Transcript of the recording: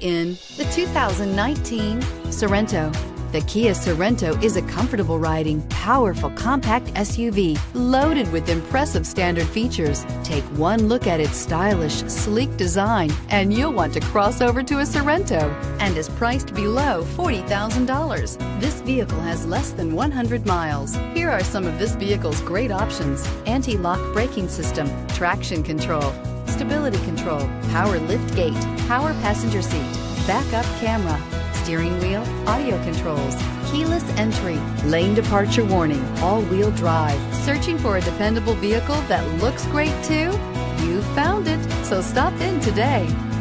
In the 2019 Sorento. The Kia Sorento is a comfortable riding, powerful compact SUV loaded with impressive standard features. Take one look at its stylish, sleek design and you'll want to cross over to a Sorento, and is priced below $40,000. This vehicle has less than 100 miles. Here are some of this vehicle's great options: anti-lock braking system, traction control, stability control, power lift gate, power passenger seat, backup camera, steering wheel audio controls, keyless entry, lane departure warning, all-wheel drive. Searching for a dependable vehicle that looks great too? You found it, so stop in today.